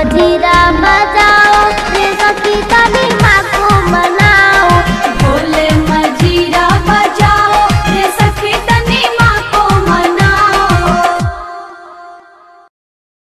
अधीरा मद